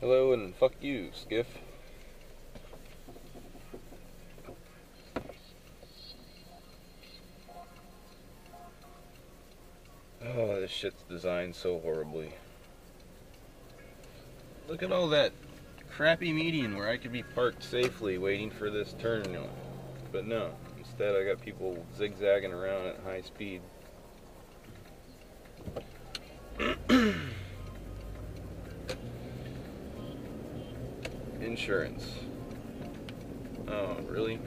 Hello and fuck you, Skiff. Oh, this shit's designed so horribly. Look at all that crappy median where I could be parked safely waiting for this turn. But no, instead I got people zigzagging around at high speed. Insurance. Oh, really?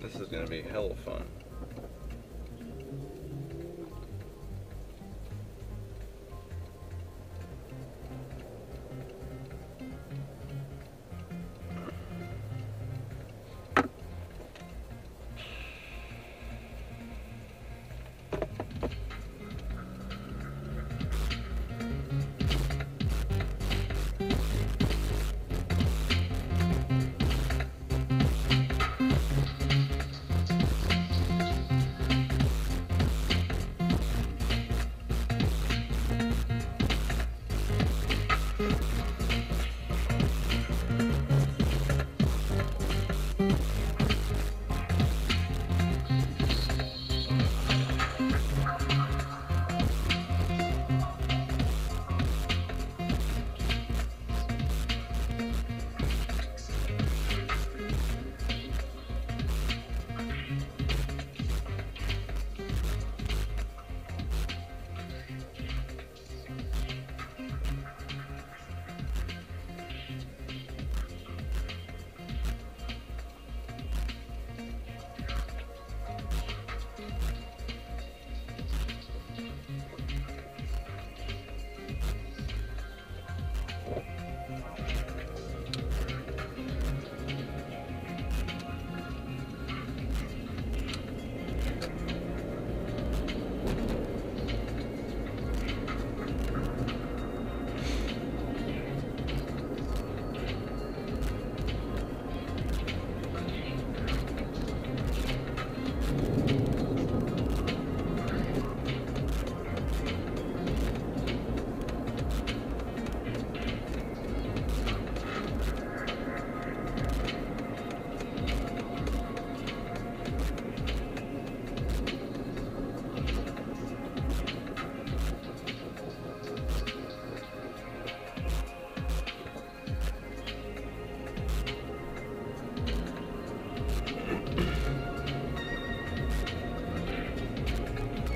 This is gonna be hella fun.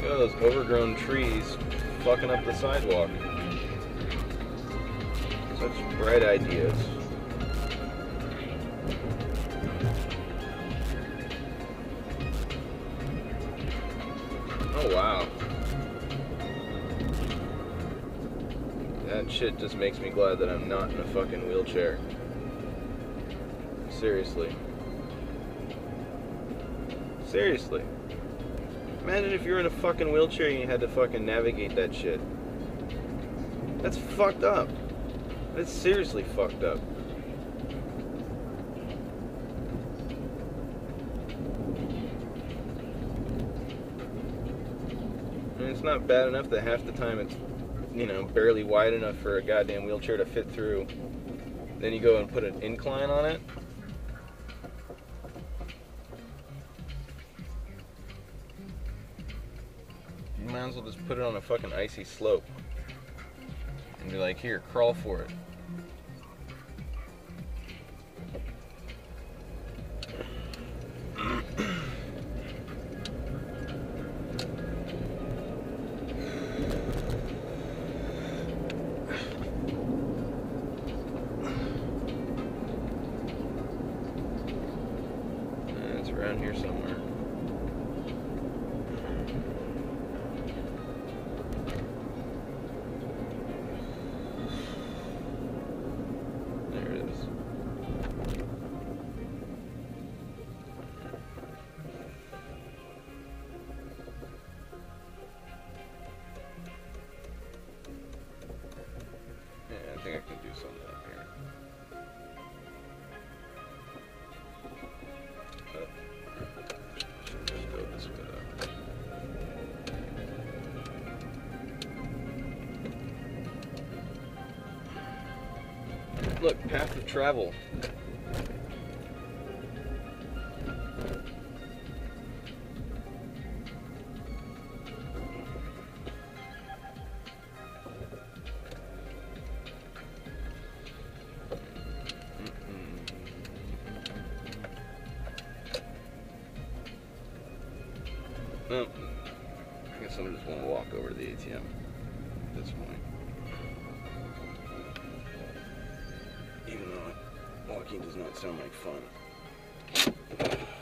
Those overgrown trees fucking up the sidewalk. Such bright ideas. Oh wow. That shit just makes me glad that I'm not in a fucking wheelchair. Seriously. Seriously. Imagine if you were in a fucking wheelchair and you had to fucking navigate that shit. That's fucked up. That's seriously fucked up. And it's not bad enough that half the time it's, you know, barely wide enough for a goddamn wheelchair to fit through. Then you go and put an incline on it. Might as well just put it on a fucking icy slope and be like, here, crawl for it. It's around here somewhere. Look, path of travel. Well, I guess I'm just going to walk over to the ATM at this point. Even though walking does not sound like fun.